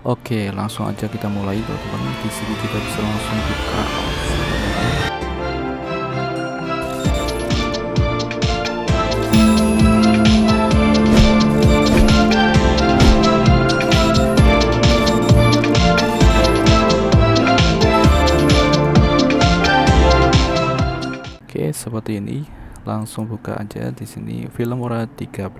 Oke, langsung aja kita mulai teman-teman. Di sini kita bisa langsung buka. Oke, seperti ini. Langsung buka aja di sini Filmora 13,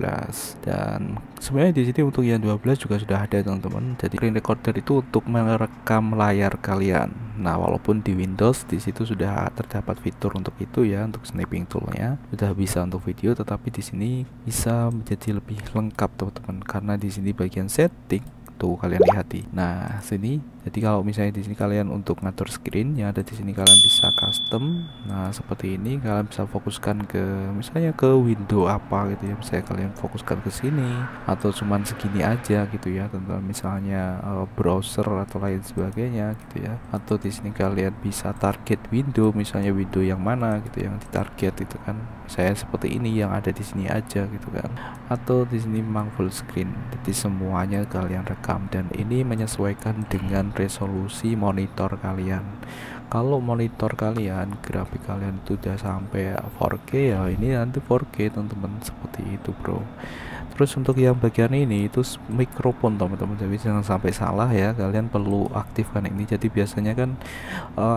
dan sebenarnya di sini untuk yang 12 juga sudah ada teman-teman. Jadi screen recorder itu untuk merekam layar kalian. Nah, walaupun di Windows di situ sudah terdapat fitur untuk itu ya, untuk snipping toolnya sudah bisa untuk video, tetapi di sini bisa menjadi lebih lengkap teman-teman, karena di sini bagian setting tuh kalian lihat di nah sini. Jadi kalau misalnya di sini kalian untuk ngatur screen yang ada di sini kalian bisa custom. Nah seperti ini kalian bisa fokuskan ke misalnya ke window apa gitu ya, misalnya kalian fokuskan ke sini atau cuman segini aja gitu ya tentang misalnya browser atau lain sebagainya gitu ya. Atau di sini kalian bisa target window, misalnya window yang mana gitu yang ditarget itu kan, saya seperti ini yang ada di sini aja gitu kan. Atau di sini memang full screen, jadi semuanya kalian rekam, dan ini menyesuaikan dengan resolusi monitor kalian. Kalau monitor kalian grafik kalian itu udah sampai 4K ya, ini nanti 4K teman-teman, seperti itu bro. Terus untuk yang bagian ini itu mikrofon teman-teman, jadi jangan sampai salah ya, kalian perlu aktifkan ini. Jadi biasanya kan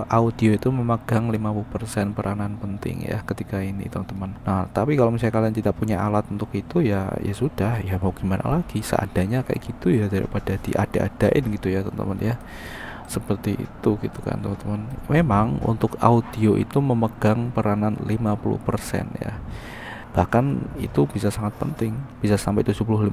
audio itu memegang 50% peranan penting ya ketika ini teman-teman. Nah tapi kalau misalnya kalian tidak punya alat untuk itu ya, ya sudah ya mau gimana lagi, seadanya kayak gitu ya, daripada diada-adain gitu ya teman-teman ya, seperti itu gitu kan teman-teman. Memang untuk audio itu memegang peranan 50% ya, bahkan itu bisa sangat penting, bisa sampai 75%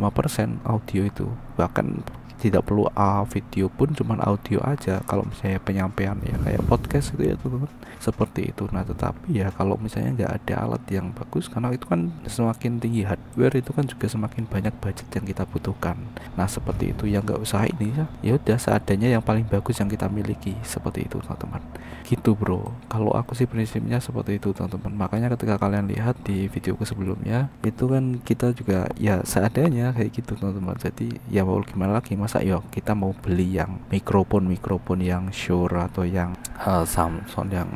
audio itu, bahkan tidak perlu video pun, cuman audio aja kalau misalnya penyampaian ya kayak podcast gitu ya teman-teman, seperti itu. Nah tetapi ya kalau misalnya nggak ada alat yang bagus, karena itu kan semakin tinggi hardware itu kan juga semakin banyak budget yang kita butuhkan. Nah seperti itu yang nggak usah ini ya udah seadanya yang paling bagus yang kita miliki, seperti itu teman-teman gitu bro. Kalau aku sih prinsipnya seperti itu teman-teman, makanya ketika kalian lihat di video sebelumnya itu kan kita juga ya seadanya kayak gitu teman-teman. Jadi ya mau gimana lagi, masa yuk kita mau beli yang mikrofon yang Shure atau yang Samson yang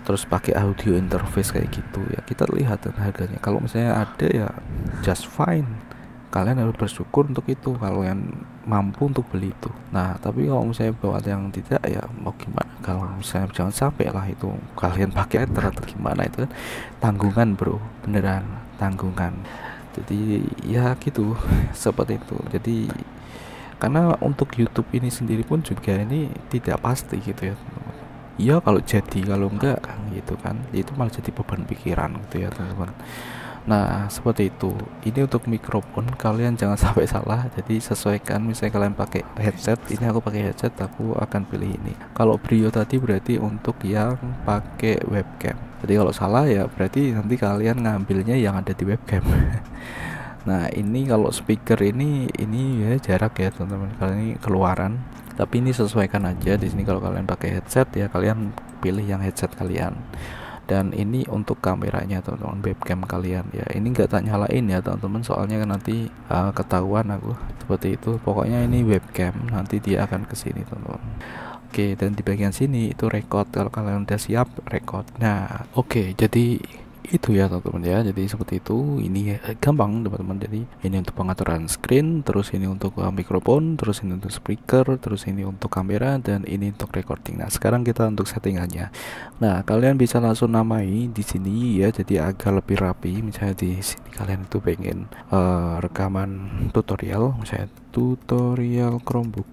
terus pakai audio interface kayak gitu ya, kita lihat dan harganya. Kalau misalnya ada ya just fine, kalian harus bersyukur untuk itu kalau yang mampu untuk beli itu. Nah tapi kalau misalnya buat yang tidak ya mau gimana, kalau misalnya jangan sampai lah itu kalian pakai atau gimana, itu kan tanggungan bro, beneran tanggungan. Jadi ya gitu seperti itu. Jadi karena untuk YouTube ini sendiri pun juga ini tidak pasti gitu ya teman-teman. Iya kalau jadi, kalau enggak gitu kan, itu malah jadi beban pikiran gitu ya teman-teman. Nah seperti itu. Ini untuk mikrofon kalian jangan sampai salah, jadi sesuaikan. Misalnya kalian pakai headset, ini aku pakai headset, aku akan pilih ini. Kalau Brio tadi berarti untuk yang pakai webcam, jadi kalau salah ya berarti nanti kalian ngambilnya yang ada di webcam. Nah ini kalau speaker ini ya jarak ya teman-teman, kalian ini keluaran, tapi ini sesuaikan aja. Di sini kalau kalian pakai headset ya kalian pilih yang headset kalian, dan ini untuk kameranya teman-teman, webcam kalian ya. Ini nggak tak nyalain ya teman-teman, soalnya kan nanti ketahuan aku, seperti itu. Pokoknya ini webcam, nanti dia akan kesini teman-teman. Oke, dan di bagian sini itu record, kalau kalian udah siap record. Nah oke, jadi itu ya teman-teman ya, jadi seperti itu. Ini gampang teman-teman. Jadi ini untuk pengaturan screen, terus ini untuk mikrofon, terus ini untuk speaker, terus ini untuk kamera, dan ini untuk recording. Nah sekarang kita untuk settingannya. Nah kalian bisa langsung namai di sini ya, jadi agak lebih rapi. Misalnya di sini kalian itu pengen rekaman tutorial, misalnya tutorial Chromebook.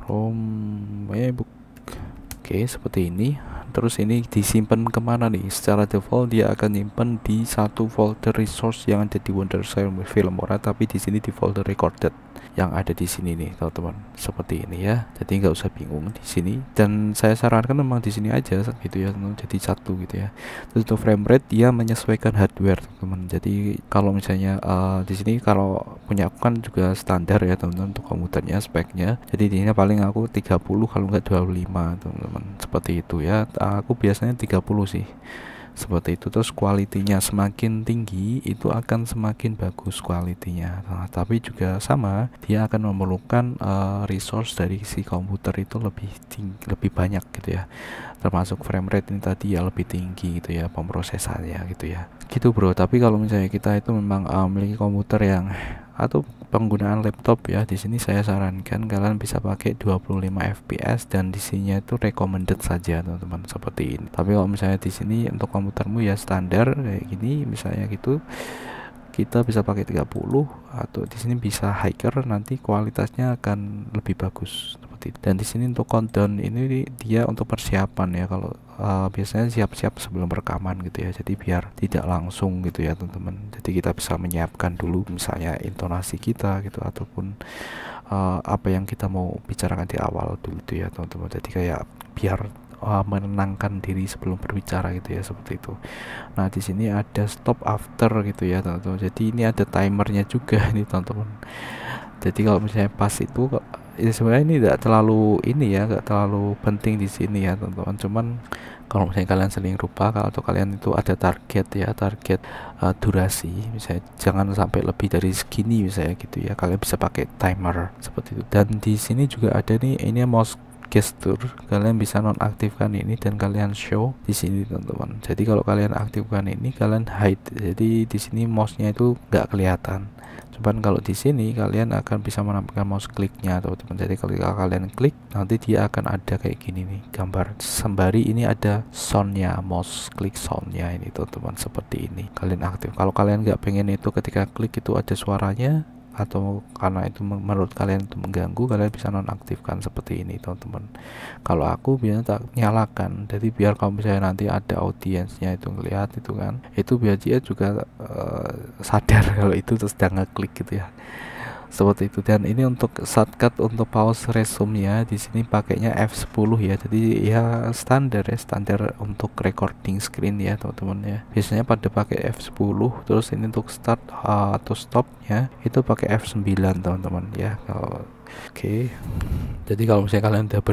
Oke, seperti ini. Terus ini disimpan kemana nih? Secara default dia akan nyimpan di satu folder resource yang ada di Wondershare Filmora, tapi di sini di folder recorded yang ada di sini nih teman-teman, seperti ini ya. Jadi nggak usah bingung di sini, dan saya sarankan memang di sini aja gitu ya, jadi satu gitu ya. Terus untuk frame rate dia menyesuaikan hardware teman-teman. Jadi kalau misalnya di sini kalau punya aku kan juga standar ya teman-teman untuk komputernya, speknya. Jadi di sini paling aku 30 kalau nggak 25 teman-teman, seperti itu ya. Aku biasanya 30 sih, seperti itu. Terus kualitinya semakin tinggi itu akan semakin bagus kualitinya. Nah, tapi juga sama, dia akan memerlukan resource dari si komputer itu lebih banyak gitu ya, termasuk frame rate ini tadi ya lebih tinggi gitu ya, pemrosesannya gitu ya, gitu bro. Tapi kalau misalnya kita itu memang memiliki komputer yang atau penggunaan laptop ya, di sini saya sarankan kalian bisa pakai 25 fps dan isinya itu recommended saja teman-teman, seperti ini. Tapi kalau misalnya di sini untuk komputermu ya standar kayak gini misalnya gitu, kita bisa pakai 30 atau di sini bisa hiker, nanti kualitasnya akan lebih bagus seperti itu. Dan di sini untuk countdown ini dia untuk persiapan ya, kalau biasanya siap-siap sebelum rekaman gitu ya, jadi biar tidak langsung gitu ya teman-teman. Jadi kita bisa menyiapkan dulu misalnya intonasi kita gitu, ataupun apa yang kita mau bicarakan di awal dulu gitu ya teman-teman. Jadi kayak biar menenangkan diri sebelum berbicara gitu ya, seperti itu. Nah, di sini ada stop after gitu ya teman-teman. Jadi ini ada timernya juga nih teman-teman. Jadi kalau misalnya pas itu ya, sebenarnya ini tidak terlalu ini ya, nggak terlalu penting di sini ya teman-teman. Cuman kalau misalnya kalian sering lupa, kalau kalian itu ada target ya, target durasi misalnya jangan sampai lebih dari segini misalnya gitu ya, kalian bisa pakai timer seperti itu. Dan di sini juga ada nih, ini mouse gesture, kalian bisa nonaktifkan ini dan kalian show di sini teman-teman. Jadi kalau kalian aktifkan ini, kalian hide, jadi di sini mouse-nya itu nggak kelihatan. Cuman kalau di sini kalian akan bisa menampilkan mouse kliknya teman-teman. Jadi kalau kalian klik nanti dia akan ada kayak gini nih gambar. Sembari ini ada soundnya, mouse klik soundnya ini teman-teman, seperti ini kalian aktif. Kalau kalian nggak pengen itu ketika klik itu ada suaranya, atau karena itu menurut kalian itu mengganggu, kalian bisa nonaktifkan seperti ini teman-teman. Kalau aku biasanya tak nyalakan, jadi biar kalau misalnya nanti ada audiensnya itu ngelihat itu kan, itu biar dia juga sadar kalau itu sedang ngeklik gitu ya, seperti itu. Dan ini untuk shortcut untuk pause resume ya, di sini pakainya F10 ya. Jadi ya standar ya, standar untuk recording screen ya teman-teman ya, biasanya pada pakai F10. Terus ini untuk start atau stop ya, itu pakai F9 teman-teman ya. Kalau oke, jadi kalau misalnya kalian udah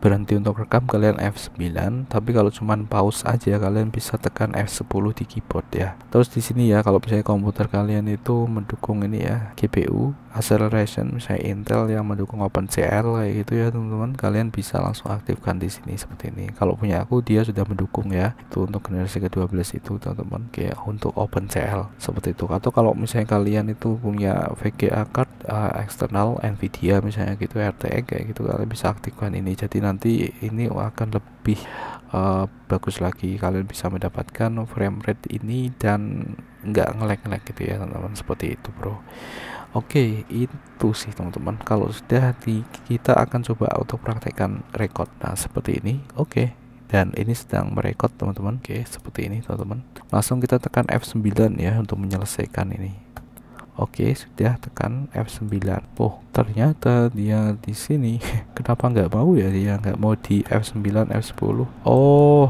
berhenti untuk rekam, kalian F9. Tapi kalau cuman pause aja, kalian bisa tekan F10 di keyboard ya. Terus di sini ya, kalau misalnya komputer kalian itu mendukung ini ya, GPU acceleration misalnya Intel yang mendukung OpenCL kayak gitu ya teman-teman, kalian bisa langsung aktifkan di sini seperti ini. Kalau punya aku dia sudah mendukung ya, itu untuk generasi ke-12 itu teman-teman, kayak untuk OpenCL seperti itu. Atau kalau misalnya kalian itu punya VGA card eksternal NVIDIA ya misalnya gitu, RTX kayak gitu, kalian bisa aktifkan ini. Jadi nanti ini akan lebih bagus lagi, kalian bisa mendapatkan frame rate ini dan nggak ngelag-ngelag gitu ya teman-teman, seperti itu bro. Oke, itu sih teman-teman. Kalau sudah kita akan coba untuk praktekkan record. Nah, seperti ini. Oke. Dan ini sedang merekod teman-teman. Oke, seperti ini teman-teman. Langsung kita tekan F9 ya untuk menyelesaikan ini. Oke, sudah tekan F9. Oh, ternyata dia di sini. Kenapa nggak mau ya? Dia nggak mau di F9, F10. Oh,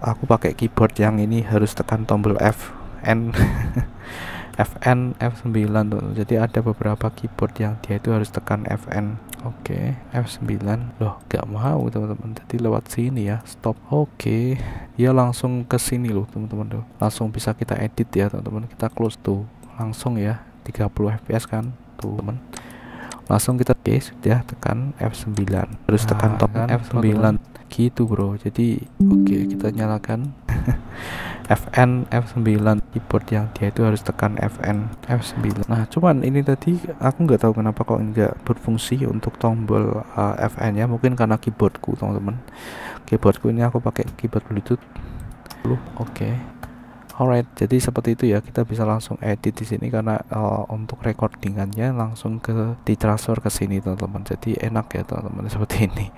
aku pakai keyboard yang ini harus tekan tombol FN, FN, F9. Jadi ada beberapa keyboard yang dia itu harus tekan FN. Oke, F9. Loh, nggak mau teman-teman. Jadi lewat sini ya, stop. Oke, dia langsung ke sini loh teman-teman. Langsung bisa kita edit ya teman-teman. Kita close tuh. Langsung ya 30 fps kan tuh teman, langsung kita guys ya, tekan F9 terus tekan top kan, F9 teman-teman. Gitu bro. Jadi oke, kita nyalakan FN F9, keyboard yang dia itu harus tekan FN F9. Nah, cuman ini tadi aku nggak tahu kenapa kok nggak berfungsi untuk tombol FN ya, mungkin karena keyboardku teman-teman. Keyboardku ini aku pakai keyboard Bluetooth. Oke. Alright, jadi seperti itu ya, kita bisa langsung edit di sini karena untuk recordingannya langsung ditransfer ke sini teman-teman. Jadi enak ya teman-teman, seperti ini.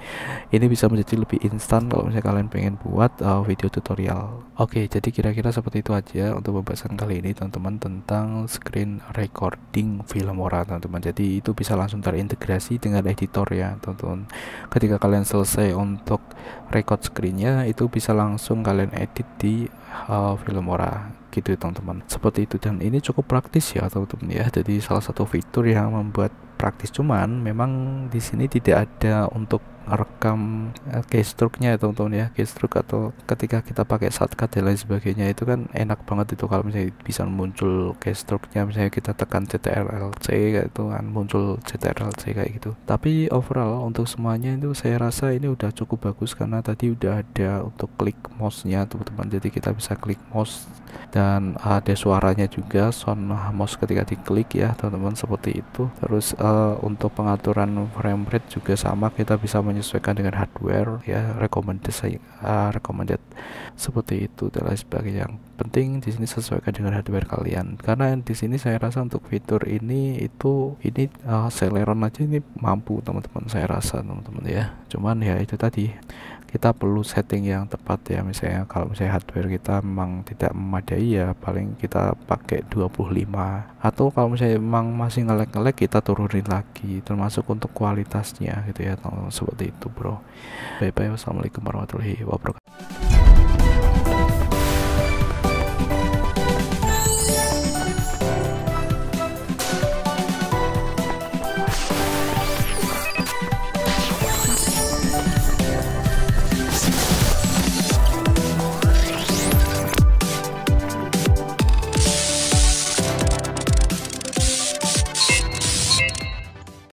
Ini bisa menjadi lebih instan kalau misalnya kalian pengen buat video tutorial. Oke, jadi kira-kira seperti itu aja untuk pembahasan kali ini teman-teman, tentang screen recording Filmora teman-teman. Jadi itu bisa langsung terintegrasi dengan editor ya teman-teman. Ketika kalian selesai untuk record screennya, itu bisa langsung kalian edit di Filmora gitu teman-teman, seperti itu. Dan ini cukup praktis ya teman-teman ya, jadi salah satu fitur yang membuat praktis. Cuman memang di sini tidak ada untuk rekam keystrokenya ya teman-teman ya, keystroke atau ketika kita pakai shortcut dan lain sebagainya, itu kan enak banget itu kalau misalnya bisa muncul keystrokenya, misalnya kita tekan CTRLC kayak itu kan muncul CTRLC kayak gitu. Tapi overall untuk semuanya itu saya rasa ini udah cukup bagus karena tadi udah ada untuk klik mouse-nya teman-teman, jadi kita bisa klik mouse dan ada suaranya juga, sound mouse ketika diklik ya teman-teman, seperti itu. Terus untuk pengaturan frame rate juga sama, kita bisa menyesuaikan dengan hardware ya, recommended seperti itu dan lain sebagainya. Yang penting di sini sesuaikan dengan hardware kalian, karena di sini saya rasa untuk fitur ini itu Celeron aja ini mampu teman-teman, saya rasa teman-teman ya. Cuman ya itu tadi kita perlu setting yang tepat ya, misalnya kalau misalnya hardware kita memang tidak memadai ya paling kita pakai 25, atau kalau misalnya memang masih ngelag-ngelag kita turunin lagi, termasuk untuk kualitasnya gitu ya, seperti itu bro. Bye bye, wassalamualaikum warahmatullahi wabarakatuh.